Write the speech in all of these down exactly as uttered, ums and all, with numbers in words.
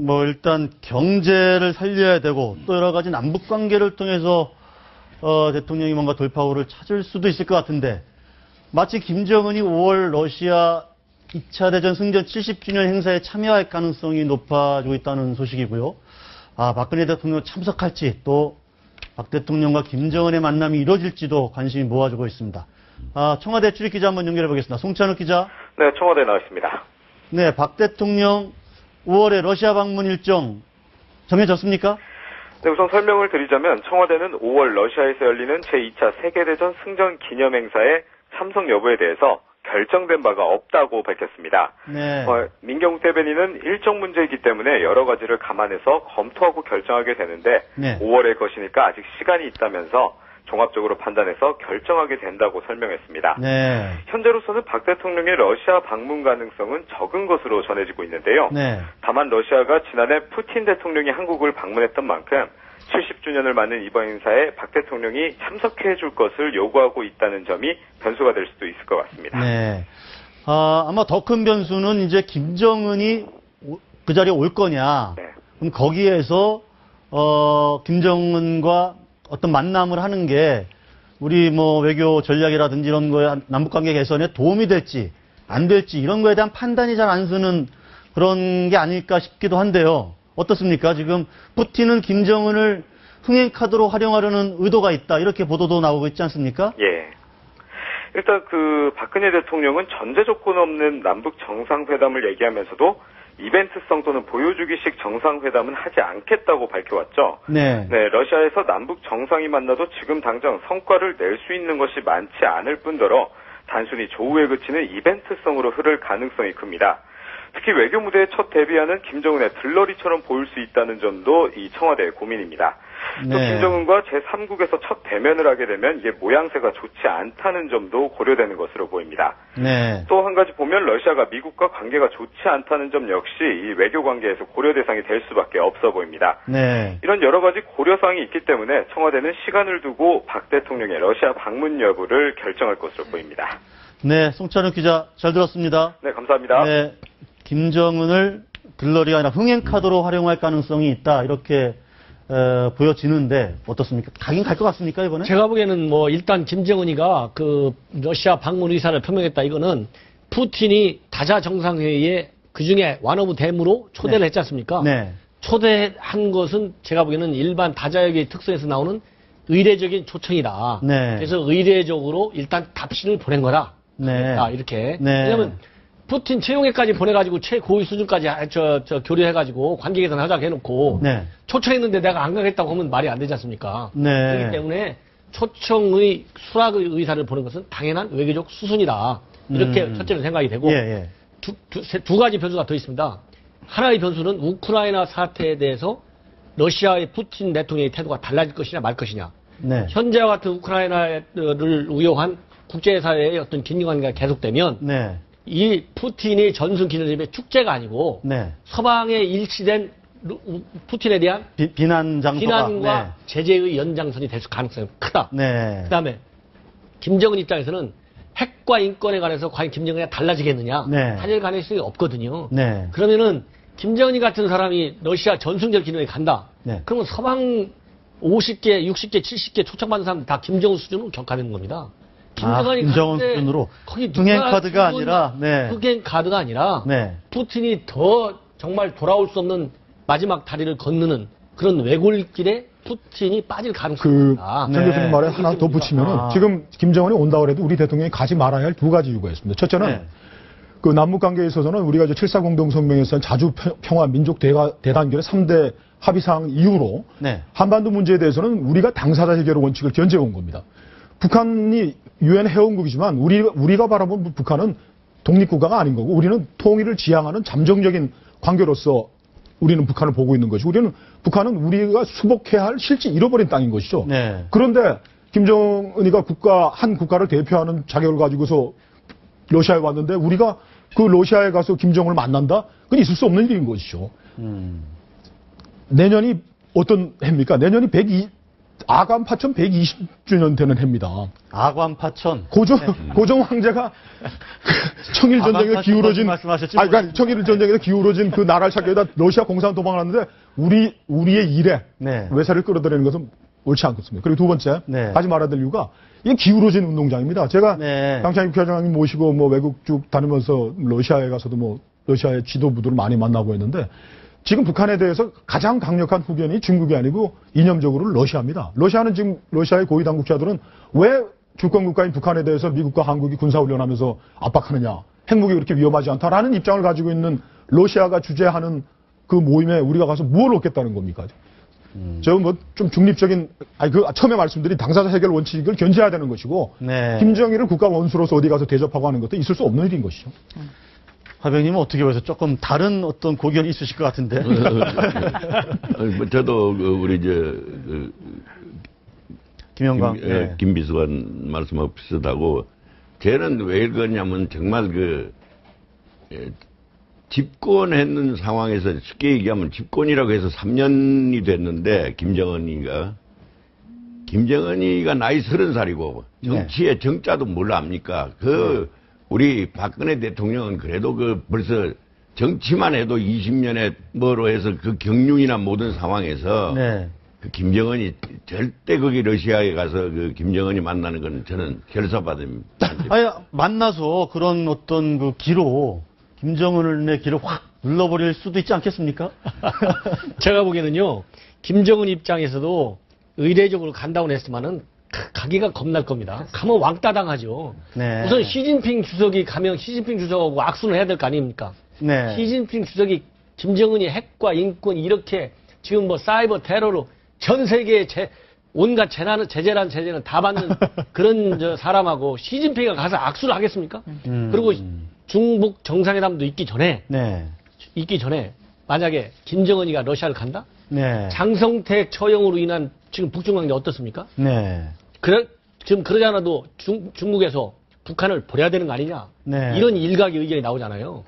뭐 일단 경제를 살려야 되고 또 여러 가지 남북 관계를 통해서 어, 대통령이 뭔가 돌파구를 찾을 수도 있을 것 같은데, 마치 김정은이 오월 러시아 이 차 대전 승전 칠십 주년 행사에 참여할 가능성이 높아지고 있다는 소식이고요. 아, 박근혜 대통령 참석할지 또 박 대통령과 김정은의 만남이 이뤄질지도 관심이 모아지고 있습니다. 아, 청와대 출입기자 한번 연결해 보겠습니다. 송찬욱 기자. 네, 청와대에 나와 있습니다. 네, 박 대통령 오월에 러시아 방문 일정 정해졌습니까? 네, 우선 설명을 드리자면 청와대는 오월 러시아에서 열리는 제이 차 세계대전 승전 기념 행사에 참석 여부에 대해서 결정된 바가 없다고 밝혔습니다. 네. 어, 민경욱 대변인은 일정 문제이기 때문에 여러 가지를 감안해서 검토하고 결정하게 되는데, 네, 오월의 것이니까 아직 시간이 있다면서 종합적으로 판단해서 결정하게 된다고 설명했습니다. 네. 현재로서는 박 대통령의 러시아 방문 가능성은 적은 것으로 전해지고 있는데요. 네. 다만 러시아가 지난해 푸틴 대통령이 한국을 방문했던 만큼 칠십 주년을 맞는 이번 행사에 박 대통령이 참석해 줄 것을 요구하고 있다는 점이 변수가 될 수도 있을 것 같습니다. 네. 아, 아마 더 큰 변수는 이제 김정은이 그 자리에 올 거냐. 네. 그럼 거기에서 어, 김정은과 어떤 만남을 하는 게 우리 뭐 외교 전략이라든지 이런 거에, 남북관계 개선에 도움이 될지 안 될지 이런 거에 대한 판단이 잘 안 서는 그런 게 아닐까 싶기도 한데요. 어떻습니까? 지금 푸틴은 김정은을 흥행카드로 활용하려는 의도가 있다, 이렇게 보도도 나오고 있지 않습니까? 예. 일단 그 박근혜 대통령은 전제 조건 없는 남북 정상회담을 얘기하면서도 이벤트성 또는 보여주기식 정상회담은 하지 않겠다고 밝혀왔죠. 네. 네, 러시아에서 남북 정상이 만나도 지금 당장 성과를 낼 수 있는 것이 많지 않을 뿐더러 단순히 조우에 그치는 이벤트성으로 흐를 가능성이 큽니다. 특히 외교 무대에 첫 데뷔하는 김정은의 들러리처럼 보일 수 있다는 점도 이 청와대의 고민입니다. 네. 또 김정은과 제삼국에서 첫 대면을 하게 되면 이게 모양새가 좋지 않다는 점도 고려되는 것으로 보입니다. 네. 또 한 가지 보면 러시아가 미국과 관계가 좋지 않다는 점 역시 이 외교 관계에서 고려 대상이 될 수밖에 없어 보입니다. 네. 이런 여러 가지 고려사항이 있기 때문에 청와대는 시간을 두고 박 대통령의 러시아 방문 여부를 결정할 것으로 보입니다. 네, 송찬욱 기자 잘 들었습니다. 네, 감사합니다. 네. 김정은을 들러리가 아니라 흥행카드로 활용할 가능성이 있다, 이렇게 어, 보여지는데 어떻습니까? 가긴 갈 것 같습니까, 이번에? 제가 보기에는 뭐 일단 김정은이가 그 러시아 방문 의사를 표명했다, 이거는 푸틴이 다자 정상회의에 그중에 완오브 댐으로 초대를, 네, 했지 않습니까? 네. 초대한 것은 제가 보기에는 일반 다자협의 특성에서 나오는 의례적인 초청이다. 네. 그래서 의례적으로 일단 답신을 보낸 거다. 네. 아, 이렇게. 네. 왜냐하면 푸틴 최용해까지 보내가지고 최고위 수준까지 저, 저 교류해가지고 관계 개선 하자고 해놓고, 네, 초청했는데 내가 안 가겠다고 하면 말이 안 되지 않습니까? 네. 그렇기 때문에 초청의 수락의 의사를 보는 것은 당연한 외교적 수순이다, 이렇게 음. 첫째로 생각이 되고, 예, 예. 두, 두, 세, 두 가지 변수가 더 있습니다. 하나의 변수는 우크라이나 사태에 대해서 러시아의 푸틴 대통령의 태도가 달라질 것이냐 말 것이냐. 네. 현재와 같은 우크라이나를 우려한 국제사회의 어떤 긴장관계가 계속되면, 네, 이 푸틴이 전승기념일의 축제가 아니고, 네, 서방에 일치된 푸틴에 대한 비, 비난 장소가, 비난과, 네, 제재의 연장선이 될 가능성이 크다. 네. 그다음에 김정은 입장에서는 핵과 인권에 관해서 과연 김정은이 달라지겠느냐, 네, 단일 가능성이 없거든요. 네. 그러면은 김정은이 같은 사람이 러시아 전승절 기념에 간다. 네. 그러면 서방 오십 개, 육십 개, 칠십 개 초청받은 사람들 다 김정은 수준으로 격하는 겁니다. 김정은이 아, 김정은 순으로 흥행카드가 아니라, 네, 흥행카드가 아니라, 네, 푸틴이 더 정말 돌아올 수 없는 마지막 다리를 건너는 그런 외골길에 푸틴이 빠질 가능성이 있다. 그, 네, 전 교수님 말에 하나 더 붙이면, 아, 지금 김정은이 온다고 해도 우리 대통령이 가지 말아야 할 두 가지 이유가 있습니다. 첫째는, 네, 그 남북관계에 있어서는 우리가 이제 칠사 공동성명에서는 자주평화민족대단결의 삼 대 합의사항 이후로, 네, 한반도 문제에 대해서는 우리가 당사자 해결의 원칙을 견제해온 겁니다. 북한이 유엔 회원국이지만 우리, 우리가 바라본 북한은 독립국가가 아닌 거고, 우리는 통일을 지향하는 잠정적인 관계로서 우리는 북한을 보고 있는 것이고, 우리는 북한은 우리가 수복해야 할 실제 잃어버린 땅인 것이죠. 네. 그런데 김정은이가 국가, 한 국가를 대표하는 자격을 가지고서 러시아에 왔는데 우리가 그 러시아에 가서 김정은을 만난다? 그건 있을 수 없는 일인 것이죠. 음. 내년이 어떤 해입니까? 내년이 백이 아관파천 백이십 주년 되는 해입니다. 아관파천. 고종, 네. 고종 황제가 청일전쟁에서 기울어진, 아, 그러니까 청일전쟁에서 기울어진 그 나라를 찾기 위해서 러시아 공산 도망을 하는데 우리, 우리의 일에 네. 외세를 끌어들이는 것은 옳지 않겠습니다. 그리고 두 번째, 네. 하지 말아야 될 이유가 이게 기울어진 운동장입니다. 제가 네. 강창희 부회장님 모시고 뭐 외국 쭉 다니면서 러시아에 가서도 뭐 러시아의 지도부들을 많이 만나고 했는데 지금 북한에 대해서 가장 강력한 후견이 중국이 아니고 이념적으로 러시아입니다. 러시아는 지금 러시아의 고위 당국자들은 왜 주권국가인 북한에 대해서 미국과 한국이 군사훈련하면서 압박하느냐, 핵무기 그렇게 위험하지 않다라는 입장을 가지고 있는 러시아가 주재하는 그 모임에 우리가 가서 무엇을 얻겠다는 겁니까? 음. 저 뭐 좀 중립적인, 아니 그 처음에 말씀드린 당사자 해결 원칙을 견제해야 되는 것이고 네. 김정일을 국가 원수로서 어디 가서 대접하고 하는 것도 있을 수 없는 일인 것이죠. 음. 화병님은 어떻게 보세요? 조금 다른 어떤 고견이 있으실 것 같은데. 저도 우리 이제 김영광, 김, 네. 김 비서관 말씀하고 비슷하고, 쟤는 왜 이러냐면 정말 그 집권했는 상황에서 쉽게 얘기하면 집권이라고 해서 삼 년이 됐는데 김정은이가 김정은이가 나이 서른 살이고 정치의 네. 정자도 뭘 압니까? 그 네. 우리 박근혜 대통령은 그래도 그 벌써 정치만 해도 이십 년에 뭐로 해서 그 경륜이나 모든 상황에서 네. 그 김정은이 절대 거기 러시아에 가서 그 김정은이 만나는 건 저는 결사받습니다. 아니, 만나서 그런 어떤 그 기로 김정은의 기로 확 눌러버릴 수도 있지 않겠습니까? 제가 보기에는요. 김정은 입장에서도 의례적으로 간다고 했지만은 가기가 겁날 겁니다. 가면 왕따당하죠. 네. 우선 시진핑 주석이 가면 시진핑 주석하고 악수는 해야 될 거 아닙니까? 네. 시진핑 주석이 김정은이 핵과 인권 이렇게 지금 뭐 사이버 테러로 전 세계의 제, 온갖 재난은 제재란 제재는 다 받는 그런 저 사람하고 시진핑이 가서 악수를 하겠습니까? 음. 그리고 중북 정상회담도 있기 전에 네. 있기 전에 만약에 김정은이가 러시아를 간다? 네. 장성택 처형으로 인한 지금 북중 관계 어떻습니까? 네. 그래, 지금 그러지 않아도 중, 중국에서 북한을 버려야 되는 거 아니냐? 네. 이런 일각의 의견이 나오잖아요.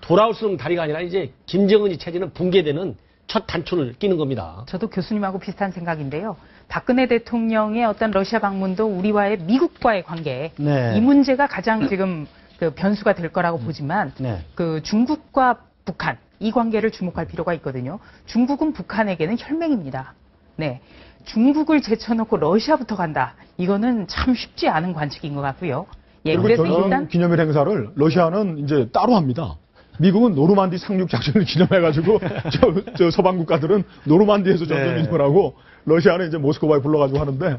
돌아올 수 없는 다리가 아니라 이제 김정은이 체제는 붕괴되는 첫 단추를 끼는 겁니다. 저도 교수님하고 비슷한 생각인데요. 박근혜 대통령의 어떤 러시아 방문도 우리와의 미국과의 관계, 네. 이 문제가 가장 지금 그 변수가 될 거라고 보지만 네. 그 중국과 북한, 이 관계를 주목할 필요가 있거든요. 중국은 북한에게는 혈맹입니다. 네. 중국을 제쳐놓고 러시아부터 간다. 이거는 참 쉽지 않은 관측인 것 같고요. 예, 그래서 일단 기념일 행사를 러시아는 이제 따로 합니다. 미국은 노르만디 상륙 작전을 기념해가지고 저, 저 서방 국가들은 노르만디에서 전쟁 기념을 하고 러시아는 이제 모스크바에 불러가지고 하는데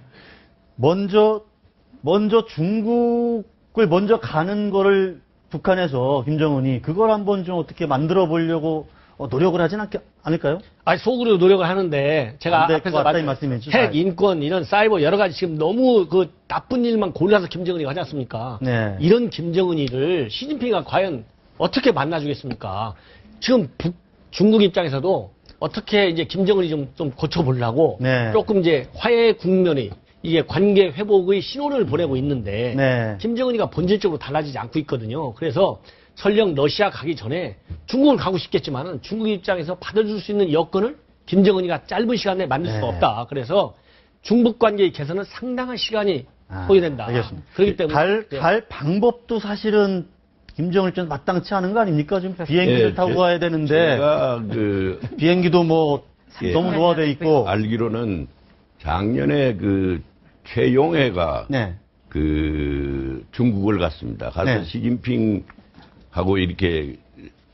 먼저 먼저 중국을 먼저 가는 거를 북한에서 김정은이 그걸 한번 좀 어떻게 만들어 보려고 노력을 하진 않, 않을까요? 아니, 속으로 노력을 하는데, 제가 앞에서 말씀해 주셨죠. 핵, 인권, 이런 사이버 여러 가지 지금 너무 그 나쁜 일만 골라서 김정은이가 하지 않습니까? 네. 이런 김정은이를 시진핑이가 과연 어떻게 만나주겠습니까? 지금 북, 중국 입장에서도 어떻게 이제 김정은이 좀, 좀 고쳐보려고 네. 조금 이제 화해의 국면이 이게 관계 회복의 신호를 보내고 있는데 네. 김정은이가 본질적으로 달라지지 않고 있거든요. 그래서 설령 러시아 가기 전에 중국을 가고 싶겠지만은 중국 입장에서 받아줄 수 있는 여건을 김정은이가 짧은 시간에 만들 수가 네. 없다. 그래서 중북 관계의 개선은 상당한 시간이 아, 소요된다. 알겠습니다. 그렇기 때문에 갈, 네. 갈 방법도 사실은 김정은 전 마땅치 않은 거 아닙니까? 지금 비행기를 네, 타고 제, 가야 되는데 그, 비행기도 뭐 너무 노화돼 있고 알기로는 작년에 그 최용해가 네. 그 중국을 갔습니다. 가서 네. 시진핑 하고 이렇게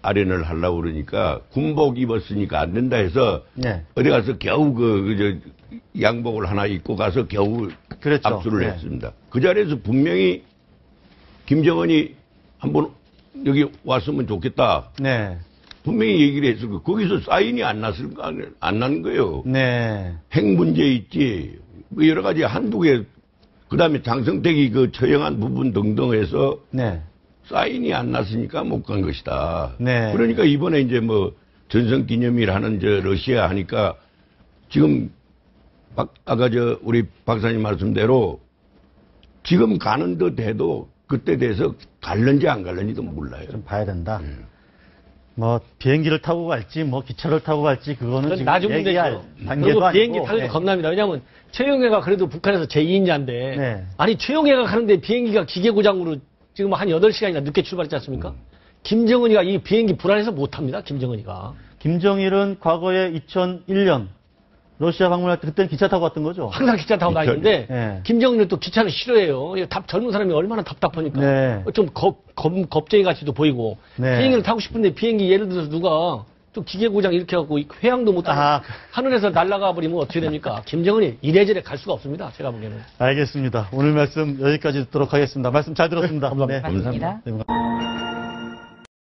아련을 하려고 그러니까 군복 입었으니까 안 된다 해서 네. 어디 가서 겨우 그, 그 양복을 하나 입고 가서 겨우 그랬죠. 압수를 네. 했습니다. 그 자리에서 분명히 김정은이 한번 여기 왔으면 좋겠다. 네. 분명히 얘기를 했었고 거기서 사인이 안 났을 거 안 난 거예요. 네. 핵 문제 있지. 뭐 여러 가지 한두 개 그다음에 장성택이 그 처형한 부분 등등 해서 네. 사인이 안 났으니까 못 간 것이다. 네. 그러니까 이번에 이제 뭐 전성기념일 하는 저 러시아 하니까 지금 박, 아까 저 우리 박사님 말씀대로 지금 가는 듯 해도 그때 돼서 갈는지 안 갈는지도 몰라요. 좀 봐야 된다. 네. 뭐 비행기를 타고 갈지 뭐 기차를 타고 갈지 그거는 지금 나중 얘기할 단계도 아니고. 비행기 타는 게 겁납니다. 왜냐하면 최영애가 그래도 북한에서 제이인자인데 네. 아니 최영애가 가는데 비행기가 기계 고장으로 지금 한 여덟 시간이나 늦게 출발했지 않습니까? 음. 김정은이가 이 비행기 불안해서 못합니다. 김정은이가. 김정일은 과거에 이천일 년 러시아 방문할 때 그때는 기차 타고 갔던 거죠. 항상 기차 타고 다니는데 네. 김정은은 또 기차를 싫어해요. 젊은 사람이 얼마나 답답하니까. 네. 좀 겁, 겁, 겁쟁이 같이도 보이고. 네. 비행기를 타고 싶은데 비행기 예를 들어서 누가 또 기계 고장 이렇게 해갖고 회항도 못하고 아, 하늘에서 날아가 버리면 어떻게 됩니까? 김정은이 이래저래 갈 수가 없습니다. 제가 보기에는. 알겠습니다. 오늘 말씀 여기까지 듣도록 하겠습니다. 말씀 잘 들었습니다. 감사합니다. 네. 감사합니다. 네. 감사합니다.